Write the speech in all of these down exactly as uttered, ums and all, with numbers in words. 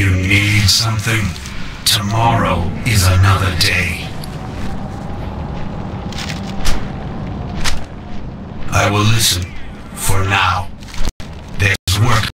You need something? Tomorrow is another day. I will listen, for now. There's work.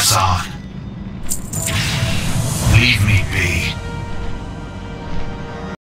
press on. Leave me be.